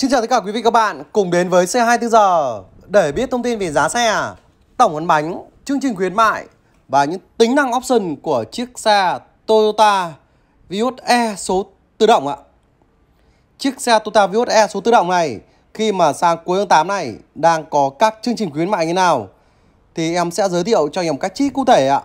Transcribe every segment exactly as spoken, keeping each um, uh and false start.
Xin chào tất cả quý vị các bạn cùng đến với xe hai mươi tư giờ để biết thông tin về giá xe, tổng ấn bánh, chương trình khuyến mại và những tính năng option của chiếc xe Toyota Vios E số tự động ạ. Chiếc xe Toyota Vios E số tự động này khi mà sang cuối tháng tám này đang có các chương trình khuyến mại như nào thì em sẽ giới thiệu cho anh em cách chi cụ thể ạ.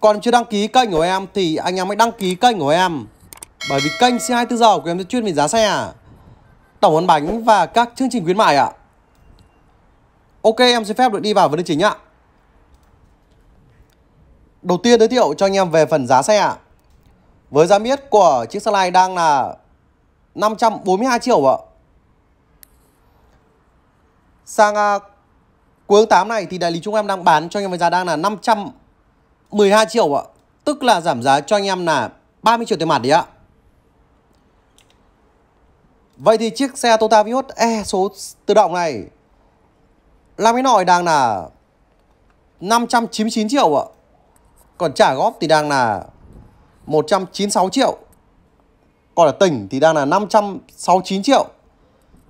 Còn chưa đăng ký kênh của em thì anh em hãy đăng ký kênh của em, bởi vì kênh C hai mươi tư giờ của em sẽ chuyên về giá xe, tổng ấn bánh và các chương trình khuyến mại ạ. Ok, em xin phép được đi vào vấn đề chính ạ. Đầu tiên giới thiệu cho anh em về phần giá xe ạ. Với giá miết của chiếc xe này đang là năm trăm bốn mươi hai triệu ạ. Sang uh, cuối tháng tám này thì đại lý chúng em đang bán cho anh em với giá đang là năm trăm mười hai triệu ạ. Tức là giảm giá cho anh em là ba mươi triệu tiền mặt đấy ạ. Vậy thì chiếc xe Toyota Vios E số tự động này làm cái nồi đang là năm trăm chín mươi chín triệu ạ. Còn trả góp thì đang là một trăm chín mươi sáu triệu. Còn ở tỉnh thì đang là năm trăm sáu mươi chín triệu.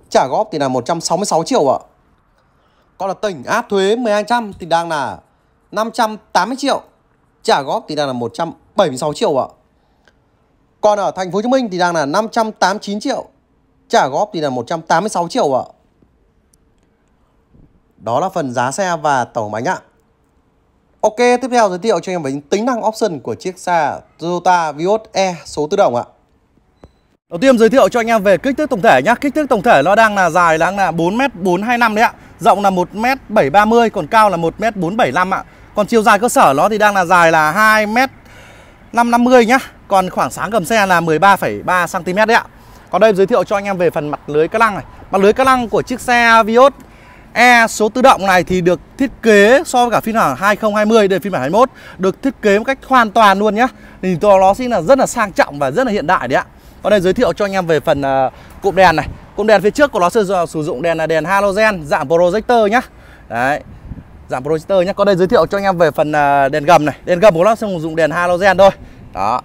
Trả góp thì là một trăm sáu mươi sáu triệu ạ. Còn ở tỉnh áp thuế mười hai phần trăm thì đang là năm trăm tám mươi triệu. Trả góp thì đang là một trăm bảy mươi sáu triệu ạ. Còn ở thành phố Hồ Chí Minh thì đang là năm trăm tám mươi chín triệu. Trả góp thì là một trăm tám mươi sáu triệu ạ. Đó là phần giá xe và tổng bánh ạ. Ok, tiếp theo giới thiệu cho anh em về những tính năng option của chiếc xe Toyota Vios E số tự động ạ. Đầu tiên giới thiệu cho anh em về kích thước tổng thể nhá. Kích thước tổng thể nó đang là dài đang là bốn mét bốn trăm hai mươi lăm đấy ạ. Rộng là một mét bảy trăm ba mươi, còn cao là một mét bốn trăm bảy mươi lăm ạ. Còn chiều dài cơ sở nó thì đang là dài là hai mét năm trăm năm mươi nhá. Còn khoảng sáng gầm xe là mười ba phẩy ba xăng-ti-mét đấy ạ. Còn đây giới thiệu cho anh em về phần mặt lưới ca lăng này. Mặt lưới ca lăng của chiếc xe Vios E số tự động này thì được thiết kế so với cả phiên bản hai không hai không đến phiên bản hai mốt, được thiết kế một cách hoàn toàn luôn nhá. Thì nó sẽ là rất là sang trọng và rất là hiện đại đấy ạ. Còn đây giới thiệu cho anh em về phần uh, cụm đèn này. Cụm đèn phía trước của nó sử dụng đèn là đèn halogen dạng projector nhá. Đấy, dạng projector nhá. Còn đây giới thiệu cho anh em về phần uh, đèn gầm này. Đèn gầm của nó sẽ sử dụng đèn halogen thôi. Đó.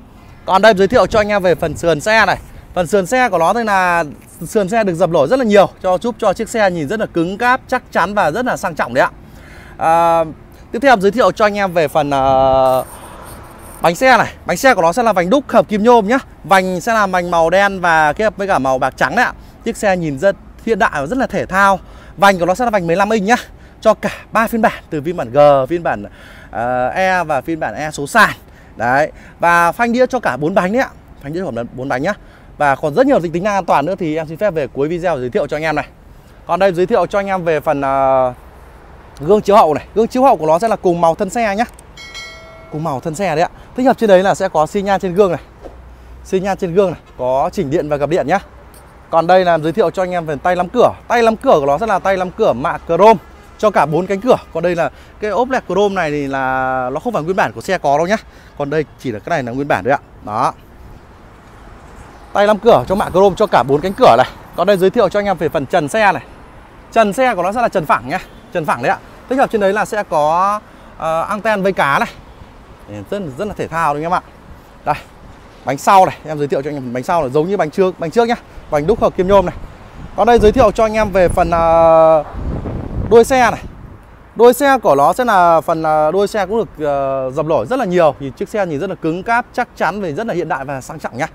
Còn đây giới thiệu cho anh em về phần sườn xe này. Phần sườn xe của nó thì là sườn xe được dập nổi rất là nhiều, cho giúp cho chiếc xe nhìn rất là cứng cáp, chắc chắn và rất là sang trọng đấy ạ. À, tiếp theo giới thiệu cho anh em về phần uh, bánh xe này. Bánh xe của nó sẽ là vành đúc hợp kim nhôm nhá. Vành sẽ là vành màu đen và kết hợp với cả màu bạc trắng đấy ạ. Chiếc xe nhìn rất hiện đại và rất là thể thao. Vành của nó sẽ là vành mười lăm inch nhá, cho cả ba phiên bản, từ phiên bản G, phiên bản uh, E và phiên bản E số sàn. Đấy. Và phanh đĩa cho cả bốn bánh đấy ạ. Phanh đĩa khoảng bốn bánh nhá. Và còn rất nhiều tính năng an toàn nữa thì em xin phép về cuối video giới thiệu cho anh em này. Còn đây giới thiệu cho anh em về phần uh, gương chiếu hậu này. Gương chiếu hậu của nó sẽ là cùng màu thân xe nhá. Cùng màu thân xe đấy ạ. Tích hợp trên đấy là sẽ có xi nhan trên gương này. Xi nhan trên gương này, có chỉnh điện và gập điện nhá. Còn đây là giới thiệu cho anh em về tay lắm cửa. Tay lắm cửa của nó sẽ là tay lắm cửa mạ chrome cho cả bốn cánh cửa. Còn đây là cái ốp led chrome này thì là nó không phải nguyên bản của xe có đâu nhá. Còn đây chỉ là cái này là nguyên bản đấy ạ. Đó. Tay lắm cửa cho mạ chrome cho cả bốn cánh cửa này. Còn đây giới thiệu cho anh em về phần trần xe này. Trần xe của nó sẽ là trần phẳng nhá. Trần phẳng đấy ạ. Tích hợp trên đấy là sẽ có uh, anten vây cá này. Rất, rất là thể thao đúng không em ạ. Đây, bánh sau này, em giới thiệu cho anh em bánh sau là giống như bánh trước, bánh trước nhá. Bánh đúc hợp kim nhôm này. Còn đây giới thiệu cho anh em về phần uh, đuôi xe này. Đuôi xe của nó sẽ là phần uh, đuôi xe cũng được uh, dập nổi rất là nhiều, thì chiếc xe nhìn rất là cứng cáp, chắc chắn và rất là hiện đại và sang trọng nhá.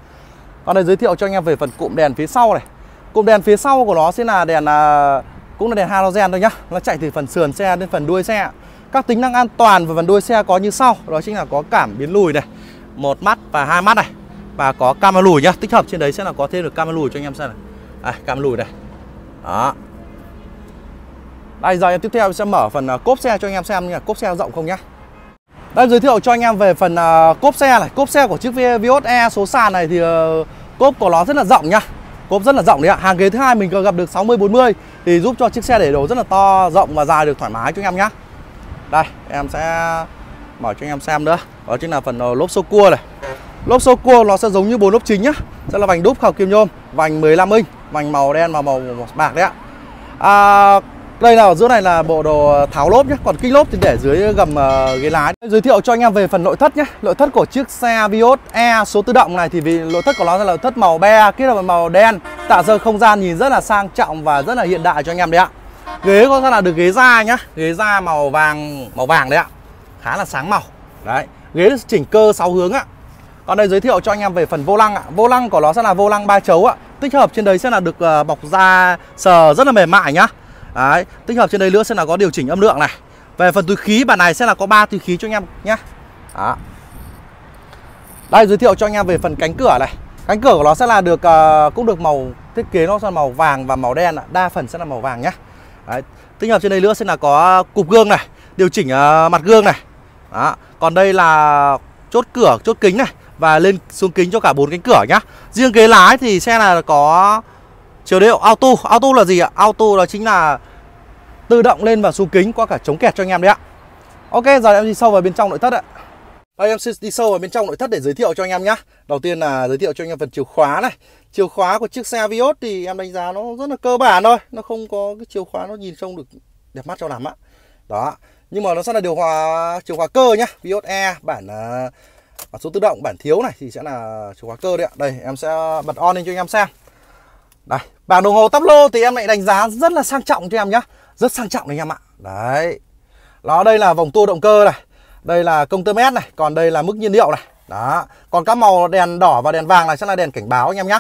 Còn đây giới thiệu cho anh em về phần cụm đèn phía sau này. Cụm đèn phía sau của nó sẽ là đèn uh, cũng là đèn halogen thôi nhá. Nó chạy từ phần sườn xe đến phần đuôi xe. Các tính năng an toàn về phần đuôi xe có như sau. Đó chính là có cảm biến lùi này, một mắt và hai mắt này, và có camera lùi nhá. Tích hợp trên đấy sẽ là có thêm được camera lùi cho anh em xem này. À, camera lùi này. Đó. Đây, giờ em tiếp theo sẽ mở phần cốp xe cho anh em xem, như là cốp xe rộng không nhá. Đây giới thiệu cho anh em về phần uh, cốp xe này. Cốp xe của chiếc Vios E số sàn này thì uh, cốp của nó rất là rộng nhá. Cốp rất là rộng đấy ạ. Hàng ghế thứ hai mình có gặp được sáu mươi bốn mươi thì giúp cho chiếc xe để đồ rất là to, rộng và dài được thoải mái cho anh em nhá. Đây, em sẽ mở cho anh em xem nữa. Đó chính là phần lốp xô cua này. Lốp xô cua nó sẽ giống như bốn lốp chính nhá. Sẽ là vành đúc hợp kim nhôm, vành mười lăm inch, vành màu đen và màu bạc đấy ạ. À, Đây nào, ở giữa này là bộ đồ tháo lốp nhé, còn kính lốp thì để dưới gầm uh, ghế lái. Giới thiệu cho anh em về phần nội thất nhé. Nội thất của chiếc xe Vios E số tự động này thì vì nội thất của nó là nội thất màu be kết hợp màu đen, tạo ra không gian nhìn rất là sang trọng và rất là hiện đại cho anh em đấy ạ. Ghế có ra là được ghế da nhá, ghế da màu vàng, màu vàng đấy ạ, khá là sáng màu. Đấy, ghế chỉnh cơ sáu hướng ạ. Còn đây giới thiệu cho anh em về phần vô lăng ạ. Vô lăng của nó sẽ là vô lăng ba chấu ạ. Tích hợp trên đấy sẽ là được bọc da sờ rất là mềm mại nhá. Đấy, tích hợp trên đây nữa sẽ là có điều chỉnh âm lượng này. Về phần túi khí, bản này sẽ là có ba túi khí cho anh em nhá. Đó. Đây giới thiệu cho anh em về phần cánh cửa này. Cánh cửa của nó sẽ là được cũng được màu thiết kế nó sẽ là màu vàng và màu đen ạ. Đa phần sẽ là màu vàng nhá. Đấy, tích hợp trên đây nữa sẽ là có cụp gương này, điều chỉnh mặt gương này. Đó. Còn đây là chốt cửa, chốt kính này và lên xuống kính cho cả bốn cánh cửa nhá. Riêng ghế lái thì xe là có chiều độ auto. Auto là gì ạ? Auto đó chính là tự động lên và xuống kính qua cả chống kẹt cho anh em đấy ạ. Ok, giờ em đi sâu vào bên trong nội thất ạ. Đây em sẽ đi sâu vào bên trong nội thất để giới thiệu cho anh em nhá. Đầu tiên là giới thiệu cho anh em phần chìa khóa này. Chìa khóa của chiếc xe Vios thì em đánh giá nó rất là cơ bản thôi, nó không có cái chìa khóa nó nhìn trông được đẹp mắt cho lắm ạ. Đó. Nhưng mà nó sẽ là điều hòa chìa khóa cơ nhá. Vios E bản bản số tự động, bản thiếu này thì sẽ là chìa khóa cơ đấy ạ. Đây em sẽ bật on lên cho anh em xem. Đây, bảng đồng hồ táp lô thì em lại đánh giá rất là sang trọng cho em nhá. Rất sang trọng này em ạ. Đấy. Đó, đây là vòng tua động cơ này. Đây là công tơ mét này, còn đây là mức nhiên liệu này. Đó. Còn các màu đèn đỏ và đèn vàng này sẽ là đèn cảnh báo anh em nhá.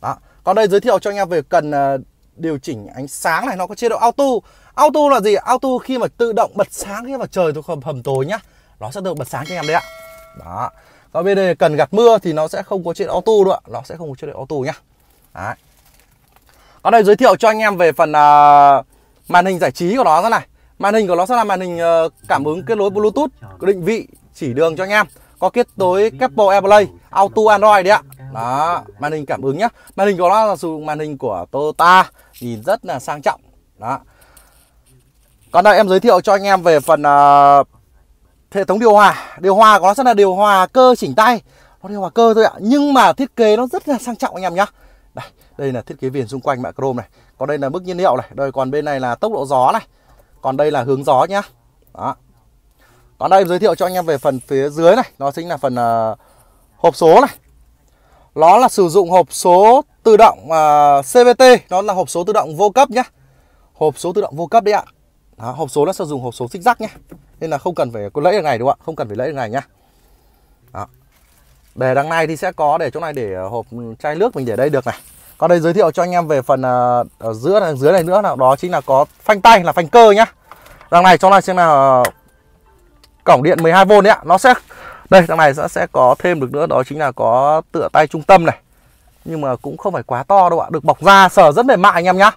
Đó. Còn đây giới thiệu cho anh em về cần điều chỉnh ánh sáng này, nó có chế độ auto. Auto là gì? Auto khi mà tự động bật sáng khi mà trời thuộc hầm tối nhá. Nó sẽ được bật sáng cho em đấy ạ. Đó. Còn bên đây cần gạt mưa thì nó sẽ không có chế độ auto đâu ạ. Nó sẽ không có chế độ auto nhá. Đấy. Ở đây giới thiệu cho anh em về phần uh, màn hình giải trí của nó thế này. Màn hình của nó sẽ là màn hình uh, cảm ứng kết nối Bluetooth, định vị, chỉ đường cho anh em. Có kết nối Apple CarPlay, Auto Android đấy ạ. Đó, màn hình cảm ứng nhá. Màn hình của nó là dùng màn hình của Toyota, nhìn rất là sang trọng. Đó. Còn đây em giới thiệu cho anh em về phần uh, hệ thống điều hòa. Điều hòa của nó sẽ là điều hòa cơ chỉnh tay. Nó điều hòa cơ thôi ạ, nhưng mà thiết kế nó rất là sang trọng anh em nhá. Đây, đây là thiết kế viền xung quanh mạ chrome này. Còn đây là mức nhiên liệu này. Đây, còn bên này là tốc độ gió này. Còn đây là hướng gió nhá. Đó. Còn đây em giới thiệu cho anh em về phần phía dưới này. Nó chính là phần uh, hộp số này. Nó là sử dụng hộp số tự động uh, xê vê tê. Nó là hộp số tự động vô cấp nhá. Hộp số tự động vô cấp đấy ạ. Đó, hộp số nó sử dụng hộp số xích rắc nhá. Nên là không cần phải có lẫy được này đúng không ạ? Không cần phải lẫy được này nhá. Đó. Để đằng này thì sẽ có để chỗ này để hộp chai nước mình để đây được này. Còn đây giới thiệu cho anh em về phần ở giữa ở dưới này nữa nào, đó chính là có phanh tay là phanh cơ nhá. Đằng này cho này xem là cổng điện mười hai vôn đấy ạ. Nó sẽ đây đằng này sẽ sẽ có thêm được nữa, đó chính là có tựa tay trung tâm này. Nhưng mà cũng không phải quá to đâu ạ, được bọc da sờ rất mềm mại anh em nhá.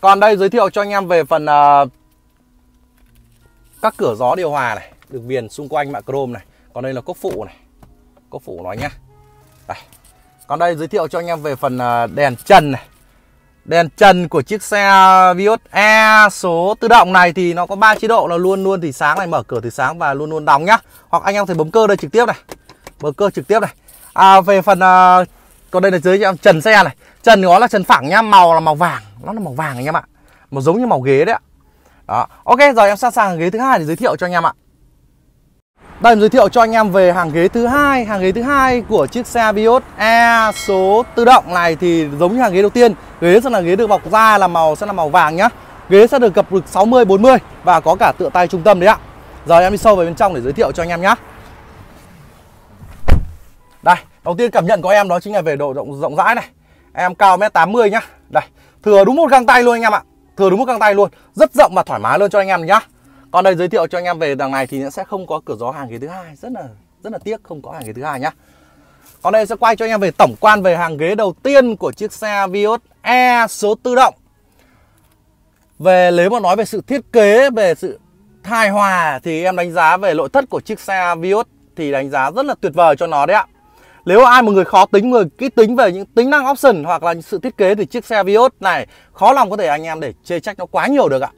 Còn đây giới thiệu cho anh em về phần uh, các cửa gió điều hòa này, được viền xung quanh mạ chrome này. Còn đây là cốc phụ này. Cốc phụ nói nhá. Đây. Còn đây giới thiệu cho anh em về phần đèn trần này. Đèn trần của chiếc xe Vios E số tự động này thì nó có ba chế độ là luôn luôn thì sáng này, mở cửa thì sáng và luôn luôn đóng nhá. Hoặc anh em thể bấm cơ đây trực tiếp này. Bấm cơ trực tiếp này. À, về phần à, còn đây là dưới cho em trần xe này. Trần nó là trần phẳng nhá, màu là màu vàng, nó là màu vàng anh em ạ. Màu giống như màu ghế đấy ạ. Đó. Ok, giờ em sẵn sàng ghế thứ hai để giới thiệu cho anh em ạ. Đây em giới thiệu cho anh em về hàng ghế thứ hai. Hàng ghế thứ hai của chiếc xe Vios E số tự động này thì giống như hàng ghế đầu tiên, ghế sẽ là ghế được bọc da là màu sẽ là màu vàng nhá. Ghế sẽ được cặp lực sáu mươi bốn mươi và có cả tựa tay trung tâm đấy ạ. Giờ em đi sâu vào bên trong để giới thiệu cho anh em nhá. Đây, đầu tiên cảm nhận của em đó chính là về độ rộng rộng rãi này. Em cao một mét tám mươi nhá. Đây, thừa đúng một găng tay luôn anh em ạ. Thừa đúng một găng tay luôn, rất rộng và thoải mái luôn cho anh em nhá. Còn đây giới thiệu cho anh em về đằng này thì sẽ không có cửa gió hàng ghế thứ hai, rất là rất là tiếc không có hàng ghế thứ hai nhá. Còn đây sẽ quay cho anh em về tổng quan về hàng ghế đầu tiên của chiếc xe Vios E số tự động. Về nếu mà nói về sự thiết kế, về sự hài hòa thì em đánh giá về nội thất của chiếc xe Vios thì đánh giá rất là tuyệt vời cho nó đấy ạ. Nếu ai một người khó tính, người kỹ tính về những tính năng option hoặc là sự thiết kế thì chiếc xe Vios này khó lòng có thể anh em để chê trách nó quá nhiều được ạ.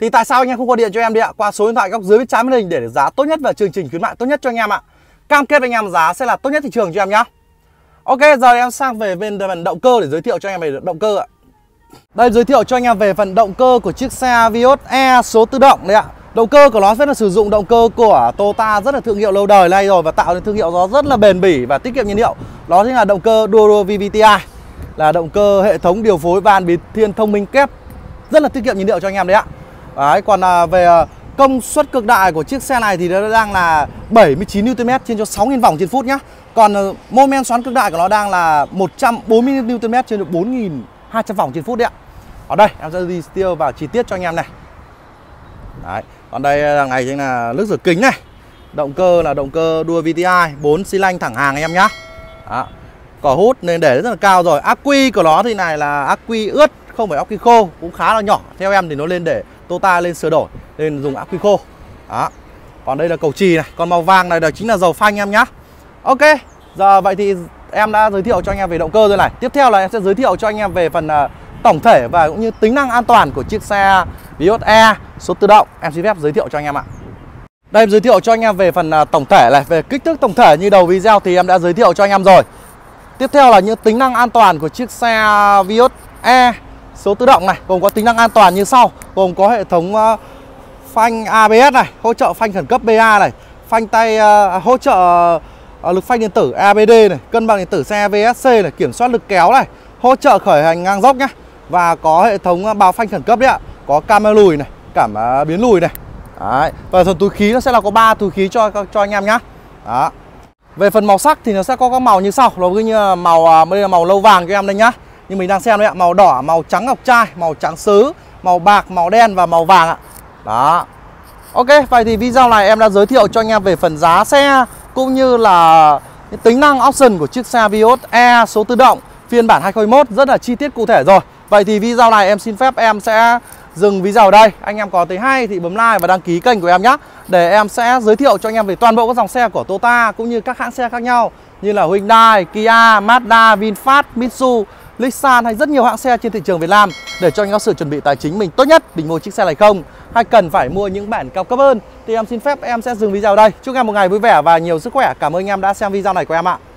Thì tại sao anh em không gọi điện cho em đi ạ? Qua số điện thoại góc dưới bên trái màn hình để giá tốt nhất và chương trình khuyến mại tốt nhất cho anh em ạ. Cam kết với anh em giá sẽ là tốt nhất thị trường cho em nhá. Ok, giờ em sang về bên phần động cơ để giới thiệu cho anh em về động cơ ạ. Đây, giới thiệu cho anh em về phần động cơ của chiếc xe Vios E số tự động đấy ạ. Động cơ của nó sẽ là sử dụng động cơ của Toyota, rất là thương hiệu lâu đời nay rồi và tạo nên thương hiệu nó rất là bền bỉ và tiết kiệm nhiên liệu. Đó chính là động cơ Dual vê vê tê i, là động cơ hệ thống điều phối van biến thiên thông minh kép, rất là tiết kiệm nhiên liệu cho anh em đấy ạ. Đấy, còn về công suất cực đại của chiếc xe này thì nó đang là bảy mươi chín Newton mét trên cho sáu nghìn vòng trên phút nhá. Còn mô men xoắn cực đại của nó đang là một trăm bốn mươi Newton mét trên được bốn nghìn hai trăm vòng trên phút đấy ạ. Ở đây em sẽ đi tiêu vào chi tiết cho anh em này. Đấy, còn đây đằng này chính là nước rửa kính này. Động cơ là động cơ Dual vê vê tê i, bốn xi lanh thẳng hàng anh em nhá. Đó. Cỏ hút nên để rất là cao rồi. Ắc quy của nó thì này là ắc quy ướt, không phải ắc quy khô, cũng khá là nhỏ. Theo em thì nó lên để Toyota lên sửa đổi nên dùng ắc quy khô. Đó. Còn đây là cầu chì này, còn màu vàng này là chính là dầu phanh em nhá. Ok, giờ vậy thì em đã giới thiệu cho anh em về động cơ rồi này. Tiếp theo là em sẽ giới thiệu cho anh em về phần uh, tổng thể và cũng như tính năng an toàn của chiếc xe Vios E số tự động em xin phép giới thiệu cho anh em ạ. Đây, em giới thiệu cho anh em về phần uh, tổng thể này, về kích thước tổng thể như đầu video thì em đã giới thiệu cho anh em rồi. Tiếp theo là những tính năng an toàn của chiếc xe Vios E số tự động này, gồm có tính năng an toàn như sau, gồm có hệ thống uh, phanh a bê ét này, hỗ trợ phanh khẩn cấp bê a này, phanh tay uh, hỗ trợ uh, lực phanh điện tử e bê đê này, cân bằng điện tử xe vê ét xê này, kiểm soát lực kéo này, hỗ trợ khởi hành ngang dốc nhá, và có hệ thống báo phanh khẩn cấp đấy ạ, có camera lùi này, cảm biến lùi này. Đấy. Và phần túi khí nó sẽ là có ba túi khí cho cho anh em nhá. Đó. Về phần màu sắc thì nó sẽ có các màu như sau, nó cứ như màu đây là màu lâu vàng cho em đây nhá. Nhưng mình đang xem đấy ạ, màu đỏ, màu trắng ngọc trai, màu trắng sứ, màu bạc, màu đen và màu vàng ạ. Đó. Ok, vậy thì video này em đã giới thiệu cho anh em về phần giá xe cũng như là những tính năng option của chiếc xe Vios E số tự động phiên bản hai không hai mốt rất là chi tiết cụ thể rồi. Vậy thì video này em xin phép em sẽ dừng video ở đây. Anh em có thấy hay thì bấm like và đăng ký kênh của em nhé, để em sẽ giới thiệu cho anh em về toàn bộ các dòng xe của Toyota cũng như các hãng xe khác nhau như là Hyundai, Kia, Mazda, VinFast, Mitsubishi, Nissan hay rất nhiều hãng xe trên thị trường Việt Nam, để cho anh có sự chuẩn bị tài chính mình tốt nhất mình mua chiếc xe này không, hay cần phải mua những bản cao cấp hơn. Thì em xin phép em sẽ dừng video đây. Chúc em một ngày vui vẻ và nhiều sức khỏe. Cảm ơn anh em đã xem video này của em ạ.